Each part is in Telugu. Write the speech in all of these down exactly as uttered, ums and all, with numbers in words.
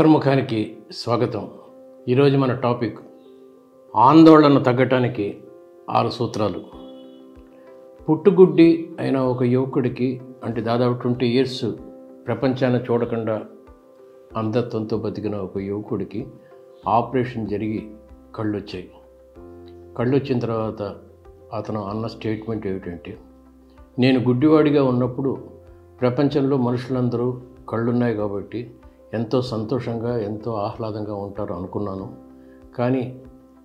అంతర్ముఖానికి స్వాగతం. ఈరోజు మన టాపిక్ ఆందోళన తగ్గటానికి ఆరు సూత్రాలు. పుట్టుగుడ్డి అయిన ఒక యువకుడికి అంటే దాదాపు ట్వంటీ ఇయర్స్ ప్రపంచాన్ని చూడకుండా అంధత్వంతో బతికిన ఒక యువకుడికి ఆపరేషన్ జరిగి కళ్ళు వచ్చాయి. కళ్ళు వచ్చిన తర్వాత అతను అన్న స్టేట్మెంట్ ఏమిటంటే, నేను గుడ్డివాడిగా ఉన్నప్పుడు ప్రపంచంలో మనుషులందరూ కళ్ళున్నాయి కాబట్టి ఎంతో సంతోషంగా ఎంతో ఆహ్లాదంగా ఉంటారు అనుకున్నాను. కానీ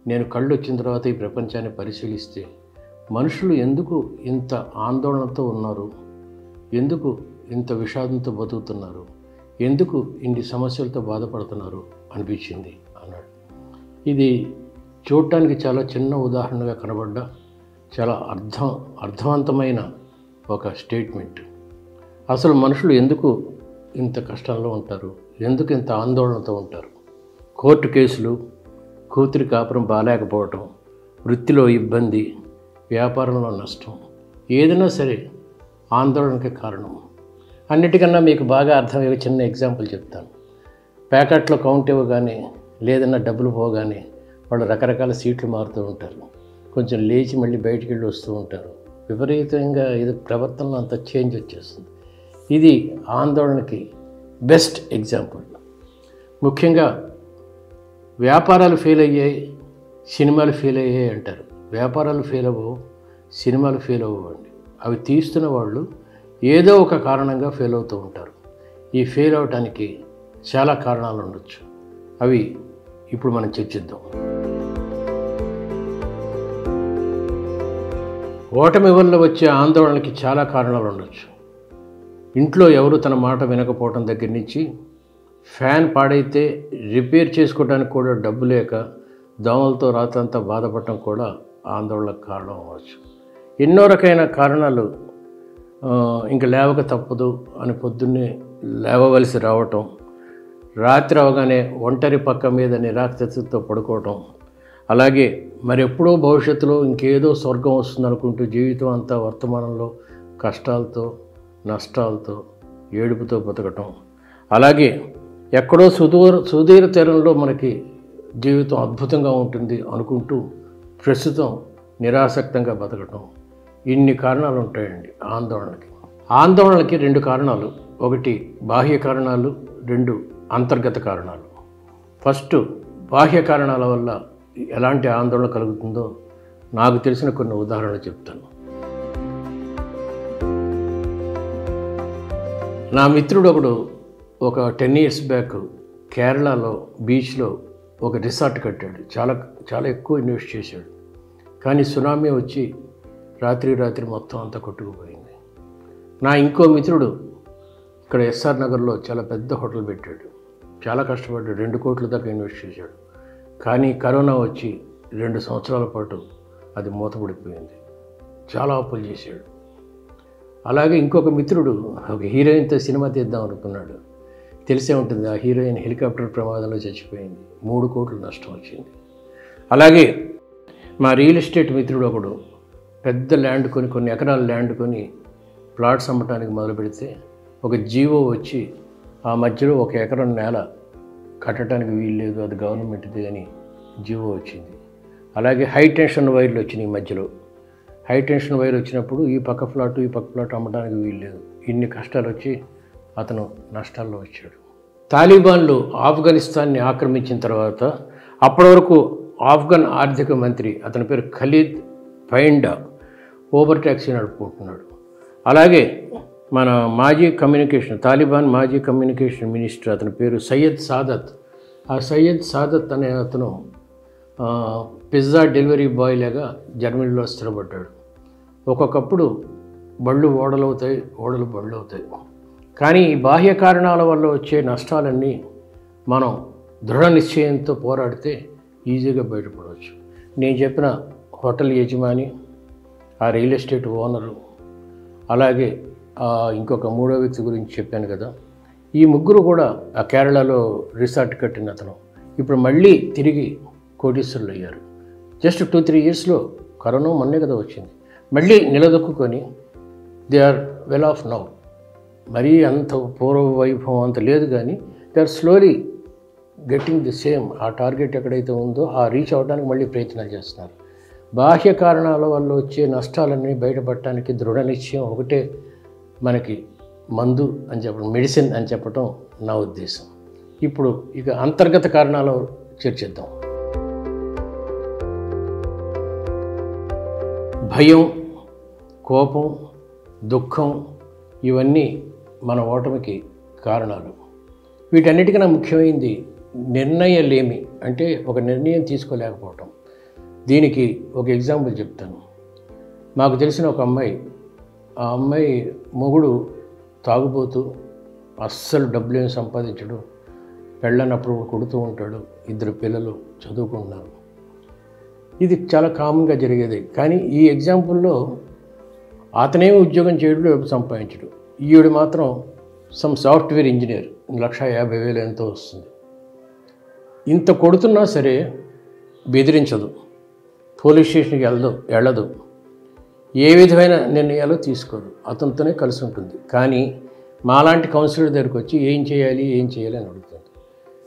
నేను కళ్ళు వచ్చిన తర్వాత ఈ ప్రపంచాన్ని పరిశీలిస్తే మనుషులు ఎందుకు ఇంత ఆందోళనతో ఉన్నారు, ఎందుకు ఇంత విషాదంతో బతుకుతున్నారు, ఎందుకు ఇన్ని సమస్యలతో బాధపడుతున్నారు అనిపించింది అన్నాడు. ఇది చూడటానికి చాలా చిన్న ఉదాహరణగా కనబడ్డా చాలా అర్థం అర్థవంతమైన ఒక స్టేట్మెంట్. అసలు మనుషులు ఎందుకు ఇంత కష్టంలో ఉంటారు, ఎందుకు ఇంత ఆందోళనతో ఉంటారు? కోర్టు కేసులు, కూతురి కాపురం బాలేకపోవటం, వృత్తిలో ఇబ్బంది, వ్యాపారంలో నష్టం, ఏదైనా సరే ఆందోళనకి కారణం. అన్నిటికన్నా మీకు బాగా అర్థమయ్యే చిన్న ఎగ్జాంపుల్ చెప్తాను. ప్యాకెట్లో కౌంట్ ఇవ్వగానే లేదన్నా డబ్బులు పోగానే వాళ్ళు రకరకాల సీట్లు మారుతూ ఉంటారు, కొంచెం లేచి మళ్ళీ బయటికి వెళ్ళి వస్తూ ఉంటారు. విపరీతంగా ఇది ప్రవర్తనలో అంత చేంజ్ వచ్చేస్తుంది. ఇది ఆందోళనకి బెస్ట్ ఎగ్జాంపుల్. ముఖ్యంగా వ్యాపారాలు ఫెయిల్ అయ్యాయి, సినిమాలు ఫెయిల్ అయ్యాయి అంటారు. వ్యాపారాలు ఫెయిల్ అవ్వవు, సినిమాలు ఫెయిల్ అవ్వండి. అవి తీస్తున్న వాళ్ళు ఏదో ఒక కారణంగా ఫెయిల్ అవుతూ ఉంటారు. ఈ ఫెయిల్ అవటానికి చాలా కారణాలు ఉండొచ్చు, అవి ఇప్పుడు మనం చర్చిద్దాం. ఓటమి వల్ల వచ్చే ఆందోళనకి చాలా కారణాలు ఉండొచ్చు. ఇంట్లో ఎవరు తన మాట వినకపోవటం దగ్గర నుంచి, ఫ్యాన్ పాడైతే రిపేర్ చేసుకోవడానికి కూడా డబ్బు లేక దోమలతో రాత్రంతా బాధపడటం కూడా ఆందోళనకు కారణం అవ్వచ్చు. ఎన్నో రకమైన కారణాలు, ఇంకా లేవక తప్పదు అని పొద్దున్నే లేవవలసి రావటం, రాత్రి అవగానే ఒంటరి పక్క మీద నిరాశతో పడుకోవటం, అలాగే మరెప్పుడో భవిష్యత్తులో ఇంకేదో స్వర్గం వస్తుంది అనుకుంటూ జీవితం అంతా వర్తమానంలో కష్టాలతో నష్టాలతో ఏడుపుతో బతకటం, అలాగే ఎక్కడో సుదూర సుదీర తీరంలో మనకి జీవితం అద్భుతంగా ఉంటుంది అనుకుంటూ ప్రస్తుతం నిరాసక్తంగా బతకటం. ఇన్ని కారణాలు ఉంటాయండి ఆందోళనకి. ఆందోళనకి రెండు కారణాలు, ఒకటి బాహ్య కారణాలు, రెండు అంతర్గత కారణాలు. ఫస్ట్ బాహ్య కారణాల వల్ల ఎలాంటి ఆందోళన కలుగుతుందో నాకు తెలిసిన కొన్ని ఉదాహరణలు చెప్తాను. నా మిత్రుడు ఒకడు ఒక టెన్ ఇయర్స్ బ్యాక్ కేరళలో బీచ్లో ఒక రిసార్ట్ కట్టాడు. చాలా చాలా ఎక్కువ ఇన్వెస్ట్ చేశాడు. కానీ సునామీ వచ్చి రాత్రి రాత్రి మొత్తం అంతా కొట్టుకుపోయింది. నా ఇంకో మిత్రుడు ఇక్కడ ఎస్ఆర్ నగర్లో చాలా పెద్ద హోటల్ పెట్టాడు. చాలా కష్టపడ్డాడు, రెండు కోట్ల దాకా ఇన్వెస్ట్ చేశాడు. కానీ కరోనా వచ్చి రెండు సంవత్సరాల పాటు అది మూతపడిపోయింది. చాలా అప్పులు చేశాడు. అలాగే ఇంకొక మిత్రుడు ఒక హీరోయిన్తో సినిమా తీద్దాం అనుకున్నాడు. తెలిసే ఉంటుంది, ఆ హీరోయిన్ హెలికాప్టర్ ప్రమాదంలో చచ్చిపోయింది, మూడు కోట్లు నష్టం వచ్చింది. అలాగే మా రియల్ ఎస్టేట్ మిత్రుడు ఒకడు పెద్ద ల్యాండ్ కొని కొన్ని ఎకరాల ల్యాండ్ కొని ప్లాట్స్ అమ్మటానికి మొదలు పెడితే ఒక జీవో వచ్చి ఆ మధ్యలో ఒక ఎకరం నేల కట్టడానికి వీలు లేదు, అది గవర్నమెంట్ది అని జీవో వచ్చింది. అలాగే హై టెన్షన్ వైర్లు వచ్చినాయి ఈ మధ్యలో. హై టెన్షన్ వైర్ వచ్చినప్పుడు ఈ పక్క ఫ్లాట్ ఈ పక్క ఫ్లాట్ అమ్మడానికి వీల్లేదు. ఇన్ని కష్టాలు వచ్చి అతను నష్టాల్లో వచ్చాడు. తాలిబాన్లు ఆఫ్ఘనిస్తాన్ని ఆక్రమించిన తర్వాత అప్పటి వరకు ఆఫ్ఘన్ ఆర్థిక మంత్రి, అతని పేరు ఖలీద్ పైండా, ఓబర్ ట్యాక్సీ నడుపుకుంటున్నాడు. అలాగే మన మాజీ కమ్యూనికేషన్ తాలిబాన్ మాజీ కమ్యూనికేషన్ మినిస్టర్, అతని పేరు సయ్యద్ సాదత్. ఆ సయ్యద్ సాదత్ అనే అతను పిజ్జా డెలివరీ బాయ్ లాగా జర్మనీలో స్థిరపడ్డాడు. ఒక్కొక్కప్పుడు బళ్ళు ఓడలు అవుతాయి, ఓడలు బళ్ళు అవుతాయి. కానీ ఈ బాహ్య కారణాల వల్ల వచ్చే నష్టాలన్నీ మనం దృఢ నిశ్చయంతో పోరాడితే ఈజీగా బయటపడవచ్చు. నేను చెప్పిన హోటల్ యజమాని, ఆ రియల్ ఎస్టేట్ ఓనరు, అలాగే ఇంకొక మూడో వ్యక్తి గురించి చెప్పాను కదా, ఈ ముగ్గురు కూడా ఆ కేరళలో రిసార్ట్ కట్టిన అతను ఇప్పుడు మళ్ళీ తిరిగి కోటీశ్వరులు అయ్యారు. జస్ట్ టూ త్రీ ఇయర్స్లో కరోనా మొన్నే కదా వచ్చింది. మళ్ళీ నిలదొక్కుని they are well off now. మరీ అంత పూర్వ వైభవం అంత లేదు, కానీ they are slowly getting the same, ఆ టార్గెట్ ఎక్కడైతే ఉందో ఆ రీచ్ అవడానికి మళ్ళీ ప్రయత్నాలు చేస్తున్నారు. బాహ్య కారణాల వల్ల వచ్చే నష్టాలన్నీ బయటపడటానికి దృఢ నిశ్చయం ఒకటే మనకి మందు అని చెప్పడం, మెడిసిన్ అని చెప్పడం నా ఉద్దేశం. ఇప్పుడు ఇక అంతర్గత కారణాలు చర్చిద్దాం. భయం, కోపం, దుఃఖం ఇవన్నీ మన ఓటమికి కారణాలు. వీటన్నిటికన్నా ముఖ్యమైనది నిర్ణయలేమి, అంటే ఒక నిర్ణయం తీసుకోలేకపోవటం. దీనికి ఒక ఎగ్జాంపుల్ చెప్తాను. మాకు తెలిసిన ఒక అమ్మాయి, ఆ అమ్మాయి మొగుడు తాగుబోతూ అస్సలు డబ్బులు ఏమి సంపాదించడు, పెళ్ళనప్పుడు కొడుతూ ఉంటాడు, ఇద్దరు పిల్లలు చదువుకుంటున్నారు. ఇది చాలా కామన్గా జరిగేది. కానీ ఈ ఎగ్జాంపుల్లో అతనేమి ఉద్యోగం చేయడం, డబ్బు సంపాదించడు. ఈవిడ మాత్రం సమ్ సాఫ్ట్వేర్ ఇంజనీర్, లక్ష యాభై వేలు ఎంతో వస్తుంది. ఇంత కొడుతున్నా సరే బెదిరించదు, పోలీస్ స్టేషన్కి వెళ్ళదు వెళ్ళదు ఏ విధమైన నిర్ణయాలు తీసుకోదు, అతనితోనే కలిసి ఉంటుంది. కానీ మాలాంటి కౌన్సిలర్ దగ్గరికి వచ్చి ఏం చేయాలి ఏం చేయాలి అని అడుగుతుంది.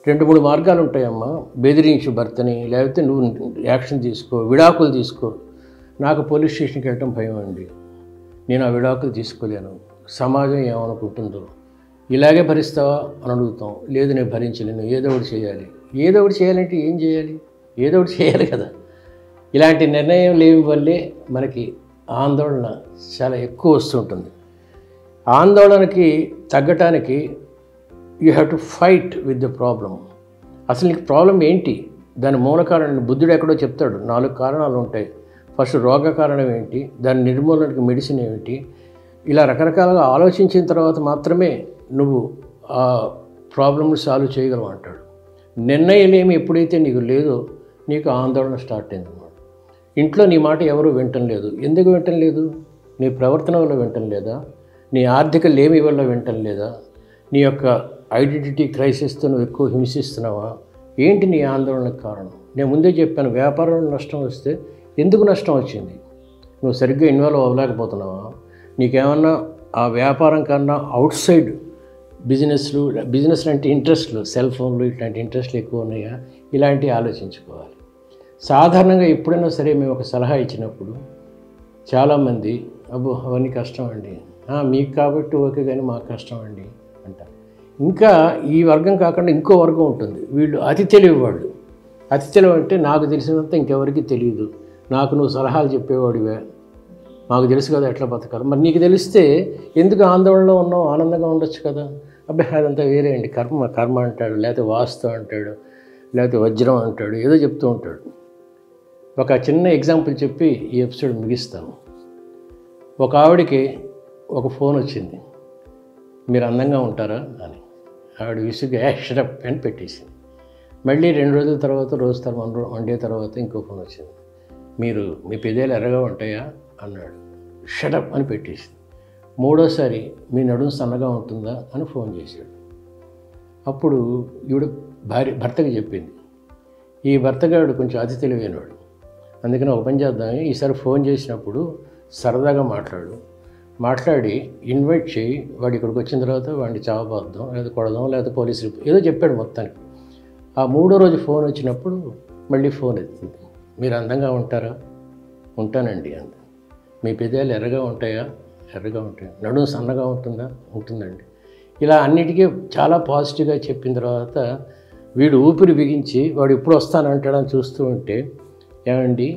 రెండు మూడు మార్గాలు ఉంటాయమ్మా, బెదిరించు భర్తని, లేకపోతే నువ్వు యాక్షన్ తీసుకో, విడాకులు తీసుకో. నాకు పోలీస్ స్టేషన్కి వెళ్ళటం భయం అండి, నేను ఆ విడాకులు తీసుకోలేను, సమాజం ఏమనుకుంటుందో, ఇలాగే భరిస్తావా అని అడుగుతాం. లేదు నేను భరించలేను, ఏదో ఒకటి చేయాలి. ఏదో ఒకటి చేయాలంటే ఏం చేయాలి, ఏదో ఒకటి చేయాలి కదా. ఇలాంటి నిర్ణయం లేని వల్లే మనకి ఆందోళన చాలా ఎక్కువ వస్తుంటుంది. ఆందోళనకి తగ్గటానికి you have to fight with the problem. అసలు నీకు ప్రాబ్లం ఏంటి, దాని మూల కారణాన్ని బుద్ధుడు ఎక్కడో చెప్తాడు. నాలుగు కారణాలు ఉంటాయి. ఫస్ట్ రోగ కారణం ఏంటి, దాని నిర్మూలనకి మెడిసిన్ ఏమిటి, ఇలా రకరకాలుగా ఆలోచించిన తర్వాత మాత్రమే నువ్వు ఆ ప్రాబ్లమ్ని సాల్వ్ చేయగలవు అంటాడు. నిర్ణయలేమి ఎప్పుడైతే నీకు లేదో నీకు ఆందోళన స్టార్ట్ అయింది అన్నమాట. ఇంట్లో నీ మాట ఎవరూ వినటం లేదు. ఎందుకు వినటం లేదు? నీ ప్రవర్తన వల్ల వినటం లేదా, నీ ఆర్థిక లేమి వల్ల వినటం లేదా, నీ యొక్క ఐడెంటిటీ క్రైసిస్తో నువ్వు ఎక్కువ హింసిస్తున్నావా, ఏంటి నీ ఆందోళనకు కారణం? నేను ముందే చెప్పాను, వ్యాపారంలో నష్టం వస్తే ఎందుకు నష్టం వచ్చింది, నువ్వు సరిగ్గా ఇన్వాల్వ్ అవ్వలేకపోతున్నావా, నీకేమన్నా ఆ వ్యాపారం కన్నా అవుట్ సైడ్ బిజినెస్లు, బిజినెస్ లాంటి ఇంట్రెస్ట్లు, సెల్ ఫోన్లు ఇట్లాంటి ఇంట్రెస్ట్లు ఎక్కువ ఉన్నాయా, ఇలాంటివి ఆలోచించుకోవాలి. సాధారణంగా ఎప్పుడైనా సరే మేము ఒక సలహా ఇచ్చినప్పుడు చాలామంది అబ్బో అవన్నీ కష్టం అండి, మీకు కాబట్టి ఓకే కానీ మాకు కష్టం అండి అంటారు. ఇంకా ఈ వర్గం కాకుండా ఇంకో వర్గం ఉంటుంది, వీళ్ళు అతి తెలివి వాళ్ళు. అతి తెలివి అంటే నాకు తెలిసినంత ఇంకెవరికి తెలియదు, నాకు నువ్వు సలహాలు చెప్పేవాడివే, మాకు తెలుసు కదా ఎట్లా బతకాలి. మరి నీకు తెలిస్తే ఎందుకు ఆందోళనలో ఉన్నావు, ఆనందంగా ఉండొచ్చు కదా. అబ్బాయి అదంతా వేరే అండి, కర్మ కర్మ అంటాడు, లేకపోతే వాస్తు అంటాడు, లేకపోతే వజ్రం అంటాడు, ఏదో చెప్తూ ఉంటాడు. ఒక చిన్న ఎగ్జాంపుల్ చెప్పి ఈ ఎపిసోడ్ ముగిస్తాను. ఒక ఆవిడికి ఒక ఫోన్ వచ్చింది, మీరు అందంగా ఉంటారా అని. ఆవిడ విసుగు యాక్షన్ అని పెట్టేసింది. మళ్ళీ రెండు రోజుల తర్వాత రోజు తర్వాత వన్ డే తర్వాత ఇంకో ఫోన్ వచ్చింది, మీరు మీ పెదేలు ఎర్రగా ఉంటాయా అన్నాడు. షటప్ అని పెట్టేసింది. మూడోసారి మీ నడుము సన్నగా ఉంటుందా అని ఫోన్ చేశాడు. అప్పుడు ఈవిడ భార్య భర్తకి చెప్పింది. ఈ భర్తగాడు కొంచెం అతి తెలివైనవాడు, అందుకని ఒక పని చేద్దామని ఈసారి ఫోన్ చేసినప్పుడు సరదాగా మాట్లాడు, మాట్లాడి ఇన్వైట్ చేయి, వాడు ఇక్కడికి వచ్చిన తర్వాత వాడిని చావబాద్దాం, లేదా కొడదాం, లేదా పోలీస్ రిపోర్ట్, ఏదో చెప్పాడు. మొత్తానికి ఆ మూడో రోజు ఫోన్ వచ్చినప్పుడు మళ్ళీ ఫోన్ ఎత్తింది. మీరు అందంగా ఉంటారా? ఉంటానండి అంది. మీ పెదాలు ఎర్రగా ఉంటాయా? ఎర్రగా ఉంటాయి. నడుము సన్నగా ఉంటుందా? ఉంటుందండి. ఇలా అన్నిటికీ చాలా పాజిటివ్గా చెప్పిన తర్వాత వీడు ఊపిరి బిగించి వాడు ఎప్పుడు వస్తానంటాడని చూస్తూ ఉంటే, ఏమండి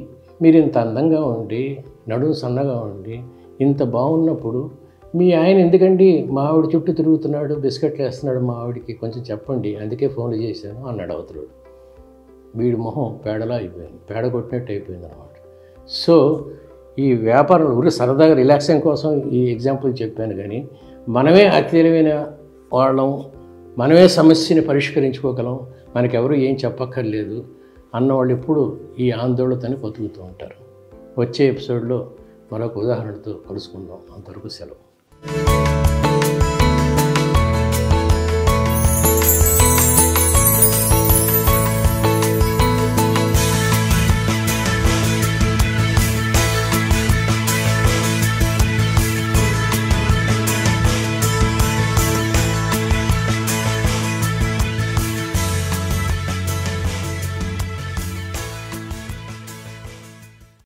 మీరు ఇంత అందంగా ఉండి నడుము సన్నగా ఉండి ఇంత బాగున్నప్పుడు మీ ఆయన ఎందుకండి మా ఆవిడ చుట్టూ తిరుగుతున్నాడు, బిస్కెట్లు వేస్తున్నాడు, మా ఆవిడకి కొంచెం చెప్పండి, అందుకే ఫోన్లు చేశాను అన్నాడు అవతరుడు. వీడి మొహం పేడలా అయిపోయింది, పేడ కొట్టినట్టు అయిపోయింది అన్నమాట. సో ఈ వ్యాపారం ఊరు సరదాగా రిలాక్సేషన్ కోసం ఈ ఎగ్జాంపుల్ చెప్పాను. కానీ మనమే అతి తెలివైన వాళ్ళం, మనమే సమస్యని పరిష్కరించుకోగలం, మనకెవరూ ఏం చెప్పక్కర్లేదు అన్నవాళ్ళు ఎప్పుడు ఈ ఆందోళనతోనే బతుకుతూ ఉంటారు. వచ్చే ఎపిసోడ్లో మరొక ఉదాహరణతో కలుసుకుందాం. అంతవరకు సెలవు.